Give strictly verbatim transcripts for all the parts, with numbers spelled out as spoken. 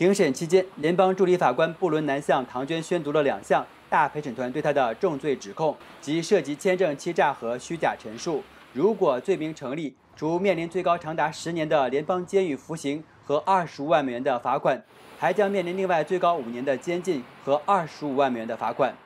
庭审期间，联邦助理法官布伦南向唐娟宣读了两项大陪审团对她的重罪指控，即涉及签证欺诈和虚假陈述。如果罪名成立，除面临最高长达十年的联邦监狱服刑和二十五万美元的罚款，还将面临另外最高五年的监禁和二十五万美元的罚款。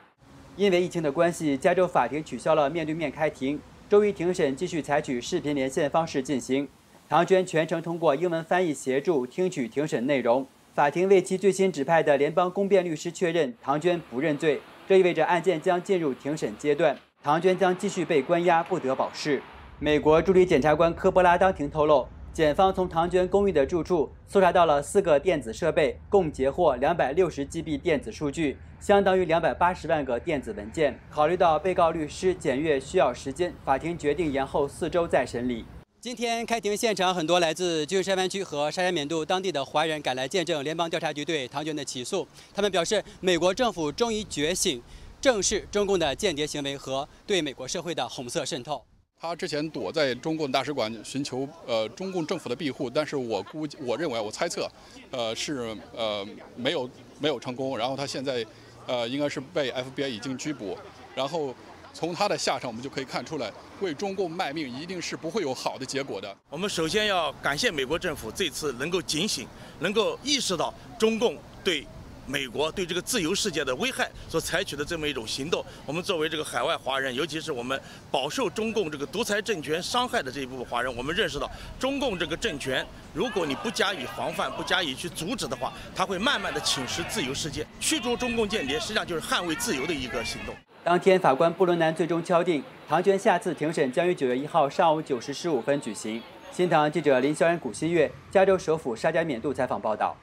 因为疫情的关系，加州法庭取消了面对面开庭，周一庭审继续采取视频连线方式进行。唐娟全程通过英文翻译协助听取庭审内容。 法庭为其最新指派的联邦公辩律师确认，唐娟不认罪，这意味着案件将进入庭审阶段，唐娟将继续被关押，不得保释。美国助理检察官科波拉当庭透露，检方从唐娟公寓的住处搜查到了四个电子设备，共截获两百六十 G B 电子数据，相当于两百八十万个电子文件。考虑到被告律师检阅需要时间，法庭决定延后四周再审理。 今天开庭现场，很多来自旧金山湾区和沙山缅度当地的华人赶来见证联邦调查局对唐娟的起诉。他们表示，美国政府终于觉醒，正视中共的间谍行为和对美国社会的红色渗透。他之前躲在中共大使馆寻求呃中共政府的庇护，但是我估计，我认为，我猜测，呃是呃没有没有成功。然后他现在呃应该是被 F B I 已经拘捕，然后。 从他的下场，我们就可以看出来，为中共卖命一定是不会有好的结果的。我们首先要感谢美国政府这次能够警醒，能够意识到中共对美国、对这个自由世界的危害所采取的这么一种行动。我们作为这个海外华人，尤其是我们饱受中共这个独裁政权伤害的这一部分华人，我们认识到，中共这个政权，如果你不加以防范、不加以去阻止的话，它会慢慢的侵蚀自由世界。驱逐中共间谍，实际上就是捍卫自由的一个行动。 当天，法官布伦南最终敲定，唐娟下次庭审将于九月一号上午九时十五分举行。新唐记者林霄然、古新月，加州首府沙加缅度采访报道。